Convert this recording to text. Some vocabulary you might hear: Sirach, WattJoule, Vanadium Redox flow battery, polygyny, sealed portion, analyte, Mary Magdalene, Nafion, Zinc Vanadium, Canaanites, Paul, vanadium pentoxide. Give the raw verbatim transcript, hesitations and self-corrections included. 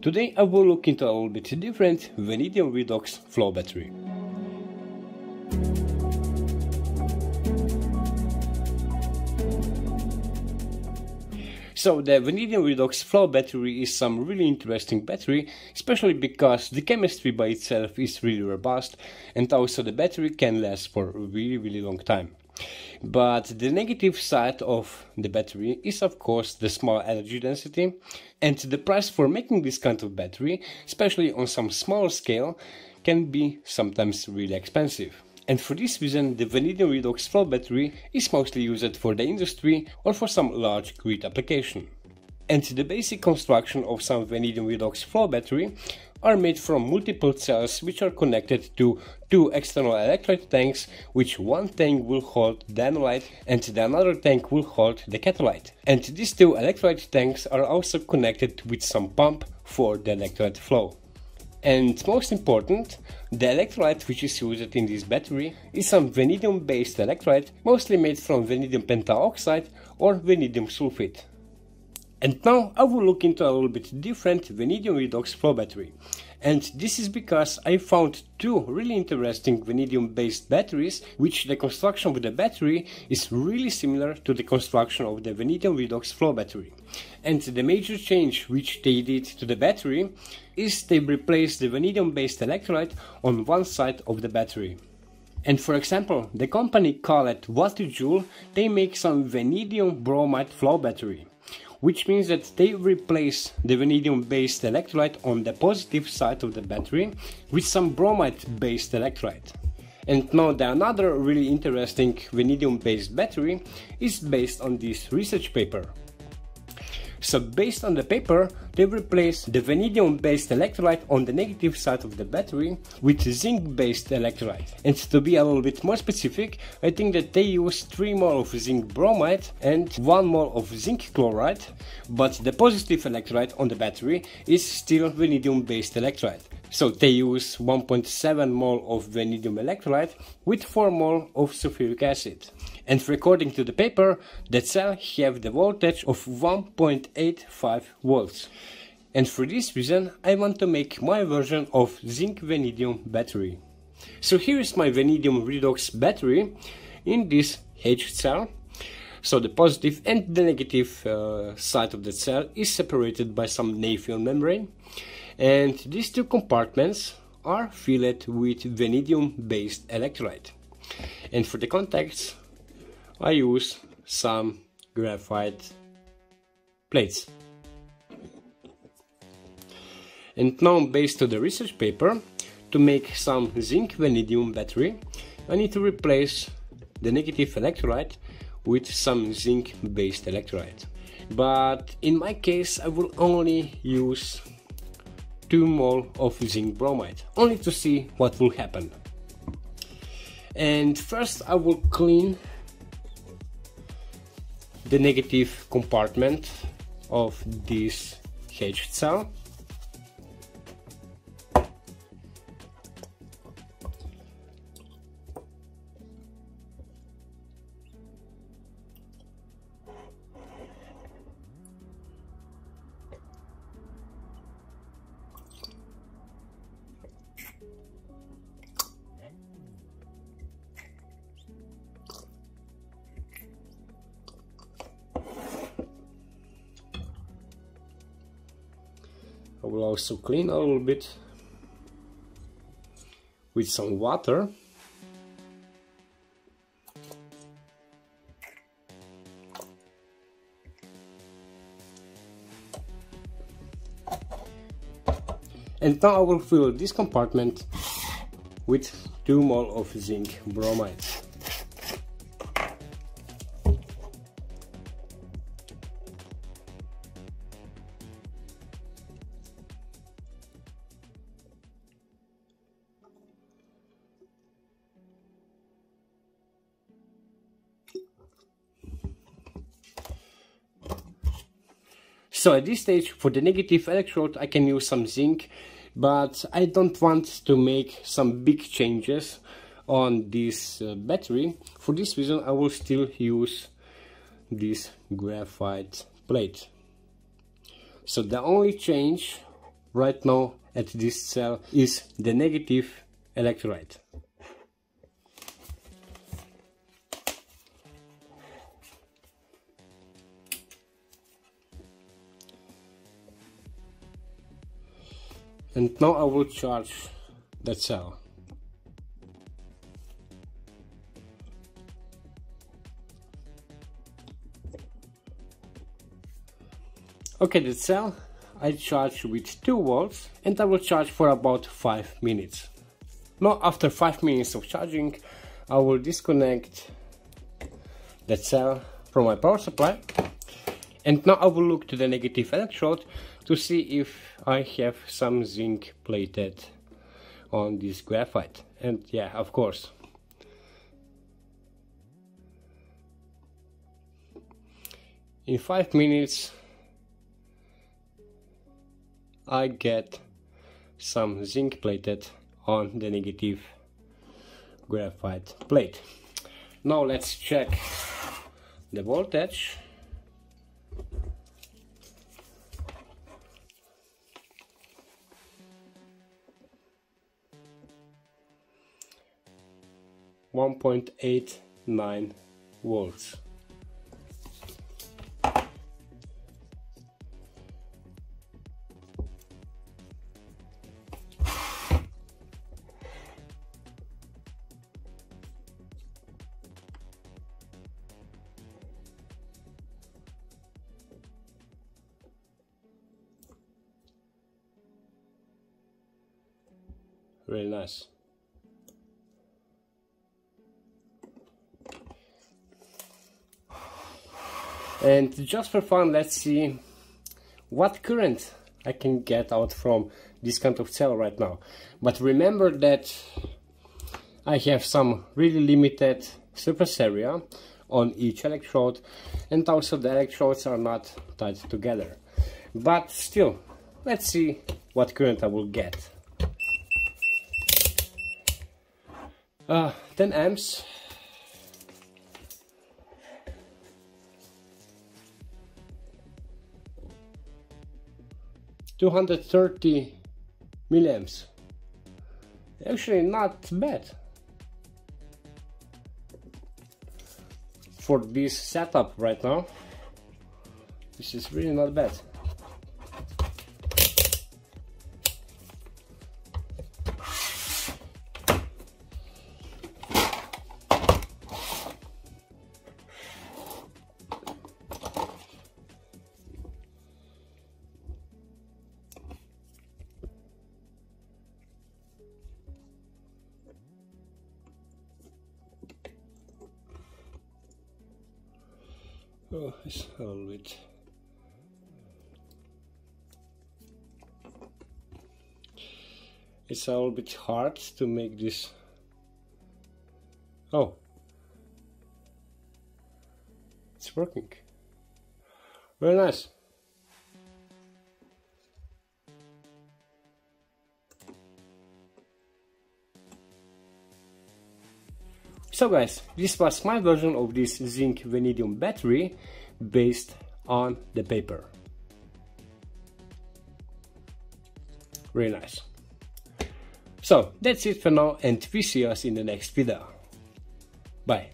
Today I will look into a little bit different vanadium redox flow battery. So the vanadium redox flow battery is some really interesting battery, especially because the chemistry by itself is really robust and also the battery can last for a really really long time. But the negative side of the battery is of course the small energy density, and the price for making this kind of battery, especially on some smaller scale, can be sometimes really expensive. And for this reason the vanadium redox flow battery is mostly used for the industry or for some large grid application. And the basic construction of some vanadium redox flow battery are made from multiple cells which are connected to two external electrolyte tanks, which one tank will hold the analyte and the another tank will hold the catalyte. And these two electrolyte tanks are also connected with some pump for the electrolyte flow. And most important, the electrolyte which is used in this battery is some vanadium based electrolyte, mostly made from vanadium pentoxide or vanadium sulfate. And now I will look into a little bit different vanadium redox flow battery. And this is because I found two really interesting vanadium based batteries which the construction of the battery is really similar to the construction of the vanadium redox flow battery. And the major change which they did to the battery is they replaced the vanadium based electrolyte on one side of the battery. And for example, the company called WattJoule, they make some vanadium bromide flow battery, which means that they replace the vanadium based electrolyte on the positive side of the battery with some bromide based electrolyte. And now the another really interesting vanadium based battery is based on this research paper. So based on the paper they replace the vanadium based electrolyte on the negative side of the battery with zinc based electrolyte. And to be a little bit more specific, I think that they use three mole of zinc bromide and one mole of zinc chloride, but the positive electrolyte on the battery is still vanadium based electrolyte. So they use one point seven mole of vanadium electrolyte with four mole of sulfuric acid. And according to the paper, the cell have the voltage of one point eight five volts. And for this reason I want to make my version of zinc vanadium battery. So here is my vanadium redox battery in this H cell. So the positive and the negative uh, side of the cell is separated by some Nafion membrane. And these two compartments are filled with vanadium based electrolyte. And for the contacts I use some graphite plates. And now, based on the research paper, to make some zinc vanadium battery I need to replace the negative electrolyte with some zinc based electrolyte. But in my case I will only use two mole of zinc bromide, only to see what will happen. And first I will clean the negative compartment of this H cell. I will also clean a little bit with some water. And now I will fill this compartment with two mole of zinc bromide. So at this stage for the negative electrode I can use some zinc, but I don't want to make some big changes on this uh, battery. For this reason I will still use this graphite plate. So the only change right now at this cell is the negative electrolyte. And now I will charge that cell. Okay, the cell I charge with two volts and I will charge for about five minutes. Now after five minutes of charging I will disconnect that cell from my power supply, and now I will look to the negative electrode to see if I have some zinc plated on this graphite, and yeah, of course. In five minutes I get some zinc plated on the negative graphite plate. Now let's check the voltage. one point eight nine volts. Really nice. And just for fun, let's see what current I can get out from this kind of cell right now. But remember that I have some really limited surface area on each electrode, and also the electrodes are not tied together. But still, let's see what current I will get. Uh, ten amps. two hundred thirty milliamps. Actually not bad for this setup right now. This is really not bad. Oh, it's a little bit. It's a little bit hard to make this. Oh, it's working. Very nice. So guys, this was my version of this zinc vanadium battery based on the paper. Really nice. So that's it for now, and we see us in the next video. Bye.